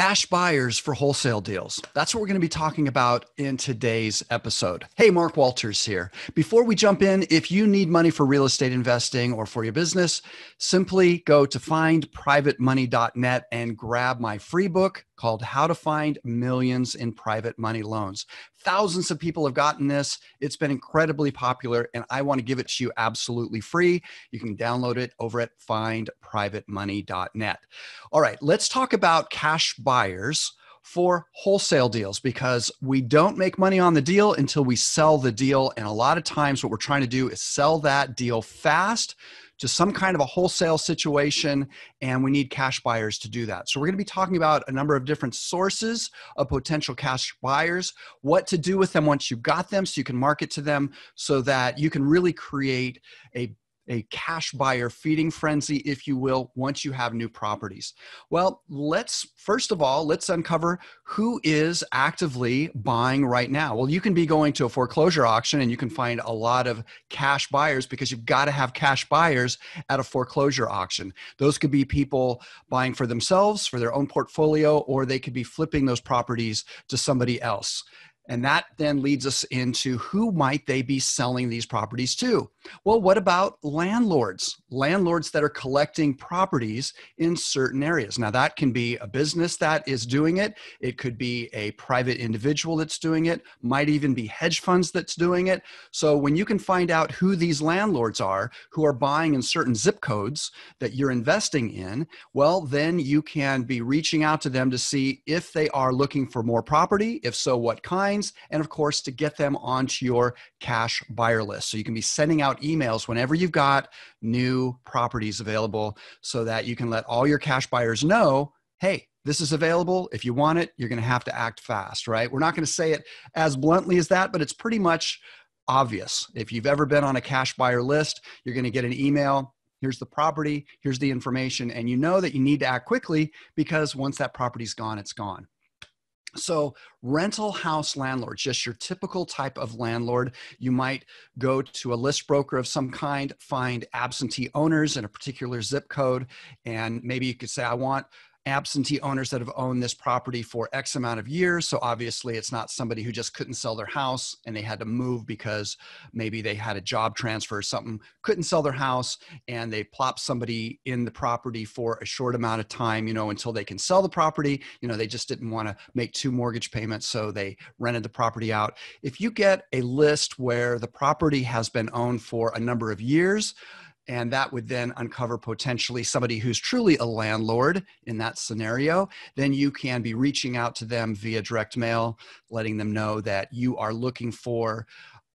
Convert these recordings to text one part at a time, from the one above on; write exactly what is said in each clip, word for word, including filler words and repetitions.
Cash buyers for wholesale deals. That's what we're going to be talking about in today's episode. Hey, Mark Walters here. Before we jump in, if you need money for real estate investing or for your business, simply go to find private money dot net and grab my free book called How to Find Millions in Private Money Loans. Thousands of people have gotten this. It's been incredibly popular, and I want to give it to you absolutely free. You can download it over at find private money dot net. All right, let's talk about cash buyers for wholesale deals, because we don't make money on the deal until we sell the deal. And a lot of times what we're trying to do is sell that deal fast to some kind of a wholesale situation, and we need cash buyers to do that. So we're gonna be talking about a number of different sources of potential cash buyers, what to do with them once you've got them so you can market to them so that you can really create a, a cash buyer feeding frenzy, if you will, once you have new properties. Well, let's, first of all, let's uncover who is actively buying right now. Well, you can be going to a foreclosure auction and you can find a lot of cash buyers, because you've got to have cash buyers at a foreclosure auction. Those could be people buying for themselves, for their own portfolio, or they could be flipping those properties to somebody else. And that then leads us into who might they be selling these properties to? Well, what about landlords? Landlords that are collecting properties in certain areas. Now, that can be a business that is doing it. It could be a private individual that's doing it. Might even be hedge funds that's doing it. So when you can find out who these landlords are, who are buying in certain zip codes that you're investing in, well, then you can be reaching out to them to see if they are looking for more property. If so, what kind? And of course, to get them onto your cash buyer list. So you can be sending out emails whenever you've got new properties available so that you can let all your cash buyers know, hey, this is available. If you want it, you're going to have to act fast, right? We're not going to say it as bluntly as that, but it's pretty much obvious. If you've ever been on a cash buyer list, you're going to get an email. Here's the property, here's the information. And you know that you need to act quickly, because once that property's gone, it's gone. So rental house landlords, just your typical type of landlord. You might go to a list broker of some kind, find absentee owners in a particular zip code, and maybe you could say, I want absentee owners that have owned this property for X amount of years. So obviously it's not somebody who just couldn't sell their house and they had to move because maybe they had a job transfer or something, couldn't sell their house, and they plopped somebody in the property for a short amount of time, you know, until they can sell the property. You know, they just didn't want to make two mortgage payments, so they rented the property out. If you get a list where the property has been owned for a number of years, and that would then uncover potentially somebody who's truly a landlord in that scenario, then you can be reaching out to them via direct mail, letting them know that you are looking for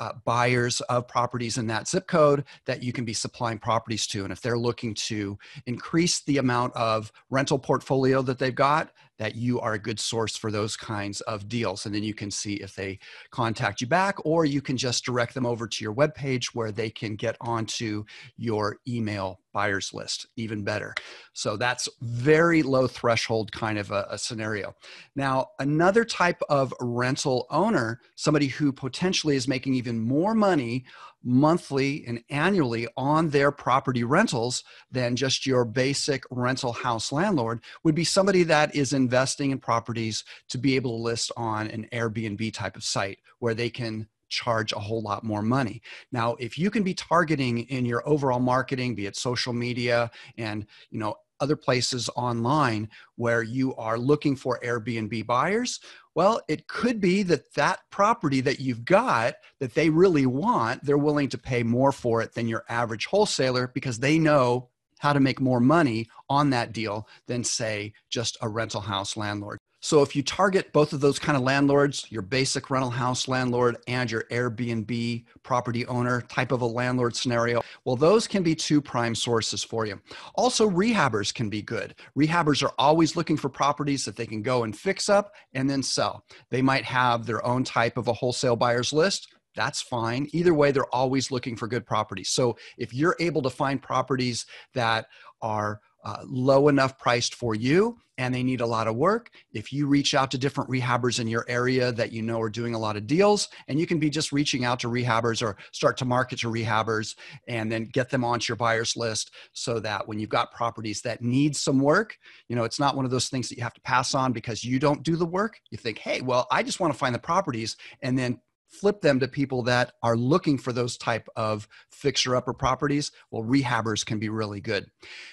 uh, buyers of properties in that zip code that you can be supplying properties to. And if they're looking to increase the amount of rental portfolio that they've got, that you are a good source for those kinds of deals. And then you can see if they contact you back, or you can just direct them over to your webpage where they can get onto your email buyers list, even better. So that's very low threshold kind of a, a scenario. Now, another type of rental owner, somebody who potentially is making even more money monthly and annually on their property rentals than just your basic rental house landlord, would be somebody that is investing in properties to be able to list on an Airbnb type of site where they can charge a whole lot more money. Now, if you can be targeting in your overall marketing, be it social media and, you know, other places online where you are looking for Airbnb buyers, well, it could be that that property that you've got that they really want, they're willing to pay more for it than your average wholesaler, because they know how to make more money on that deal than, say, just a rental house landlord. So if you target both of those kind of landlords, your basic rental house landlord and your Airbnb property owner type of a landlord scenario, well, those can be two prime sources for you. Also, rehabbers can be good. Rehabbers are always looking for properties that they can go and fix up and then sell. They might have their own type of a wholesale buyer's list. That's fine. Either way, they're always looking for good properties. So if you're able to find properties that are uh, low enough priced for you and they need a lot of work. If you reach out to different rehabbers in your area that you know are doing a lot of deals, and you can be just reaching out to rehabbers or start to market to rehabbers and then get them onto your buyer's list so that when you've got properties that need some work, you know, it's not one of those things that you have to pass on because you don't do the work. You think, hey, well, I just want to find the properties and then flip them to people that are looking for those type of fixer-upper properties. Well, rehabbers can be really good.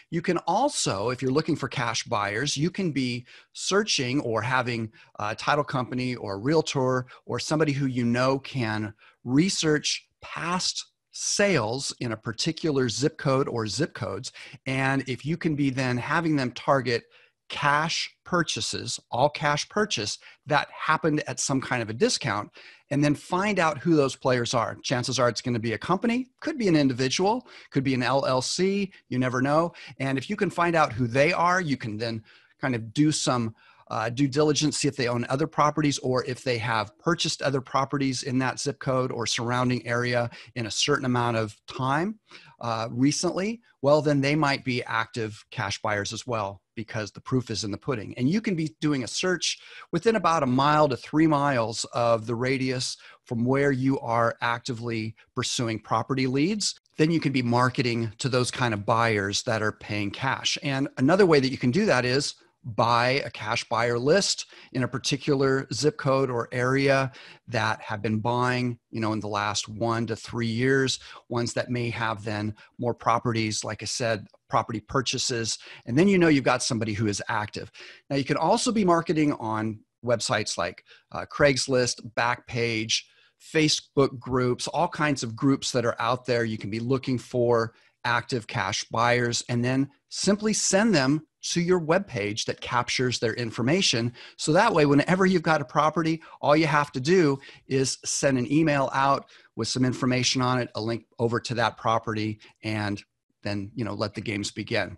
You can also, if you're looking for cash buyers, you can be searching or having a title company or a realtor or somebody who you know can research past sales in a particular zip code or zip codes. And if you can be then having them target cash purchases, all cash purchase that happened at some kind of a discount, and then find out who those players are. Chances are it's going to be a company, could be an individual, could be an L L C, you never know. And if you can find out who they are, you can then kind of do some uh, due diligence, see if they own other properties or if they have purchased other properties in that zip code or surrounding area in a certain amount of time uh, recently. Well, then they might be active cash buyers as well, because the proof is in the pudding. And you can be doing a search within about a mile to three miles of the radius from where you are actively pursuing property leads. Then you can be marketing to those kind of buyers that are paying cash. And another way that you can do that is buy a cash buyer list in a particular zip code or area that have been buying, you know, in the last one to three years, ones that may have then more properties, like I said, property purchases. And then, you know, you've got somebody who is active. Now you can also be marketing on websites like uh, Craigslist, Backpage, Facebook groups, all kinds of groups that are out there. You can be looking for active cash buyers and then simply send them to your webpage that captures their information. So that way, whenever you've got a property, all you have to do is send an email out with some information on it, a link over to that property, and then, you know, let the games begin.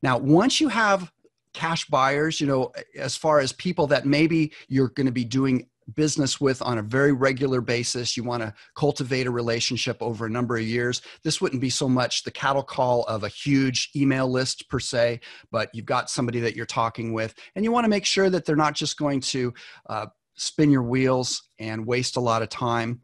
Now, once you have cash buyers, you know, as far as people that maybe you're going to be doing business with on a very regular basis, you want to cultivate a relationship over a number of years. This wouldn't be so much the cattle call of a huge email list per se, but you've got somebody that you're talking with and you want to make sure that they're not just going to uh, spin your wheels and waste a lot of time.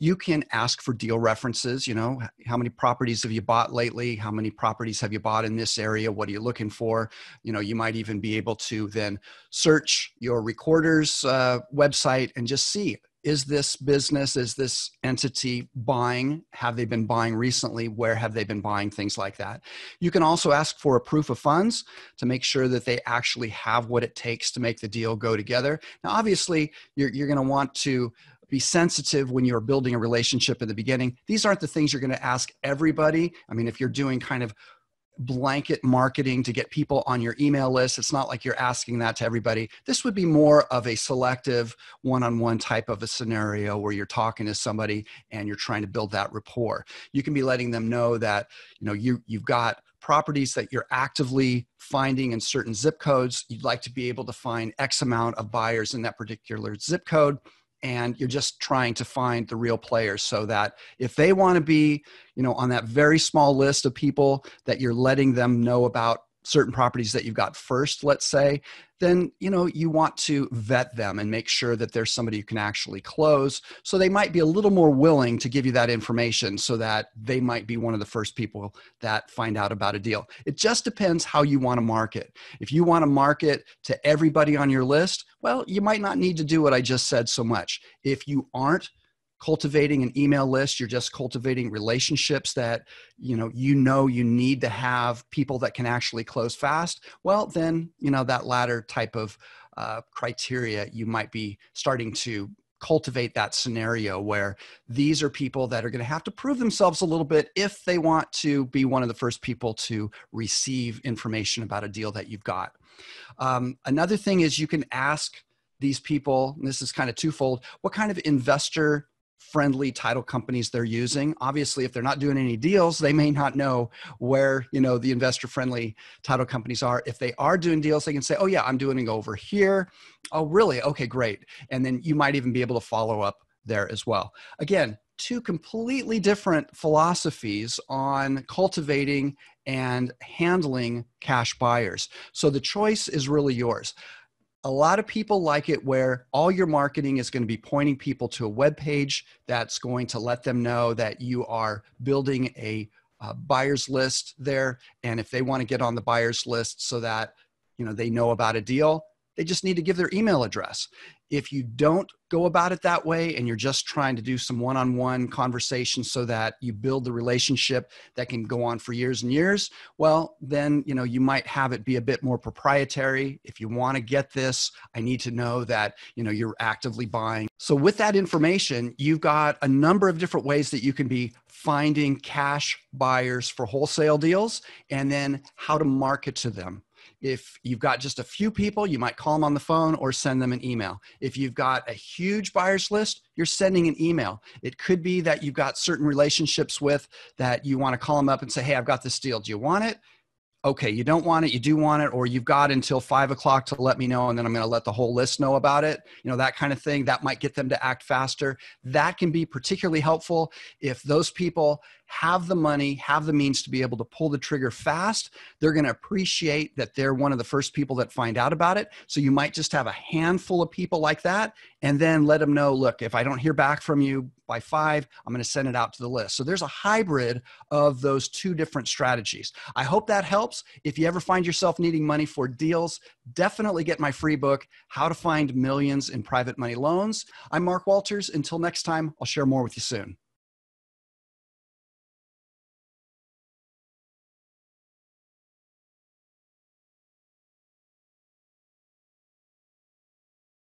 You can ask for deal references. You know, how many properties have you bought lately? How many properties have you bought in this area? What are you looking for? You know, you might even be able to then search your recorder's uh, website and just see, is this business, is this entity buying? Have they been buying recently? Where have they been buying? Things like that. You can also ask for a proof of funds to make sure that they actually have what it takes to make the deal go together. Now, obviously, you're, you're going to want to be sensitive when you're building a relationship in the beginning. These aren't the things you're going to ask everybody. I mean, if you're doing kind of blanket marketing to get people on your email list, it's not like you're asking that to everybody. This would be more of a selective one-on-one type of a scenario where you're talking to somebody and you're trying to build that rapport. You can be letting them know that, you know, you, you've got properties that you're actively finding in certain zip codes. You'd like to be able to find X amount of buyers in that particular zip code. And you're just trying to find the real players so that if they want to be, you know, on that very small list of people that you're letting them know about certain properties that you've got first, let's say, then, you know, you want to vet them and make sure that there's somebody who can actually close. So they might be a little more willing to give you that information so that they might be one of the first people that find out about a deal. It just depends how you want to market. If you want to market to everybody on your list, well, you might not need to do what I just said so much. If you aren't cultivating an email list, you're just cultivating relationships that, you know, you know, you need to have people that can actually close fast. Well, then, you know, that latter type of uh, criteria, you might be starting to cultivate that scenario where these are people that are going to have to prove themselves a little bit if they want to be one of the first people to receive information about a deal that you've got. Um, another thing is you can ask these people, and this is kind of twofold, what kind of investor friendly title companies they're using. Obviously, if they're not doing any deals, they may not know where, you know, the investor-friendly title companies are. If they are doing deals, they can say, oh yeah, I'm doing it over here. Oh, really? Okay, great. And then you might even be able to follow up there as well. Again, two completely different philosophies on cultivating and handling cash buyers. So the choice is really yours. A lot of people like it where all your marketing is going to be pointing people to a web page that's going to let them know that you are building a uh, buyer's list there. And if they want to get on the buyer's list so that, you know, they know about a deal, they just need to give their email address. If you don't go about it that way and you're just trying to do some one-on-one conversations so that you build the relationship that can go on for years and years, well, then, you know, you might have it be a bit more proprietary. If you want to get this, I need to know that, you know, you're actively buying. So with that information, you've got a number of different ways that you can be finding cash buyers for wholesale deals and then how to market to them. If you've got just a few people, you might call them on the phone or send them an email. If you've got a huge buyers list, you're sending an email. It could be that you've got certain relationships with that you want to call them up and say, hey, I've got this deal. Do you want it? Okay, you don't want it, you do want it, or you've got until five o'clock to let me know, and then I'm going to let the whole list know about it. You know, that kind of thing. That might get them to act faster. That can be particularly helpful if those people have the money, have the means to be able to pull the trigger fast. They're going to appreciate that they're one of the first people that find out about it. So you might just have a handful of people like that, and then let them know, look, if I don't hear back from you by five, I'm going to send it out to the list. So there's a hybrid of those two different strategies. I hope that helps. If you ever find yourself needing money for deals, definitely get my free book, How to Find Millions in Private Money Loans. I'm Mark Walters. Until next time, I'll share more with you soon.